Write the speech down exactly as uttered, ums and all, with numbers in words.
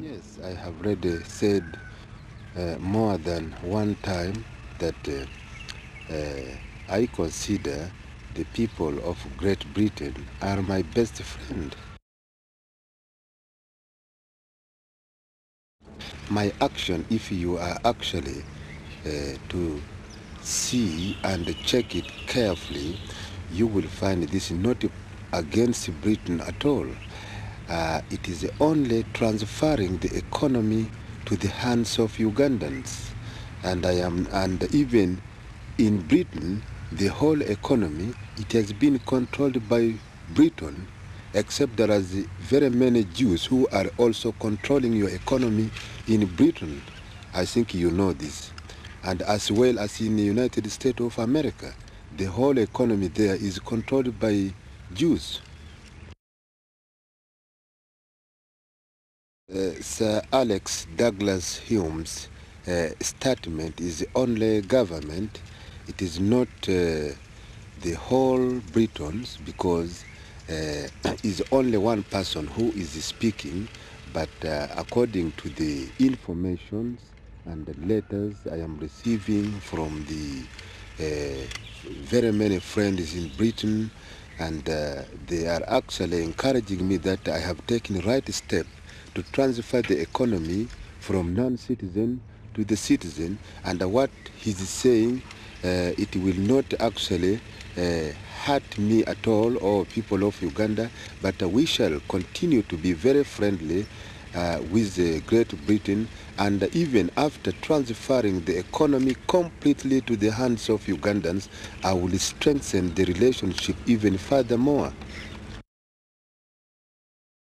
Yes, I have already said uh, more than one time that uh, uh, I consider the people of Great Britain are my best friend. My action, if you are actually uh, to see and check it carefully, you will find this is not against Britain at all. Uh, it is only transferring the economy to the hands of Ugandans. And I am, and even in Britain, the whole economy, it has been controlled by Britain, except there are very many Jews who are also controlling your economy in Britain. I think you know this. And as well as in the United States of America, the whole economy there is controlled by Jews. Uh, Sir Alec Douglas-Home's uh, statement is only government. It is not uh, the whole Britons, because uh, is only one person who is speaking, but uh, according to the information and the letters I am receiving from the uh, very many friends in Britain, and uh, they are actually encouraging me that I have taken the right step to transfer the economy from non-citizen to the citizen, and what he's saying, Uh, it will not actually uh, hurt me at all or people of Uganda, but uh, we shall continue to be very friendly uh, with uh, Great Britain, and uh, even after transferring the economy completely to the hands of Ugandans, I will strengthen the relationship even furthermore.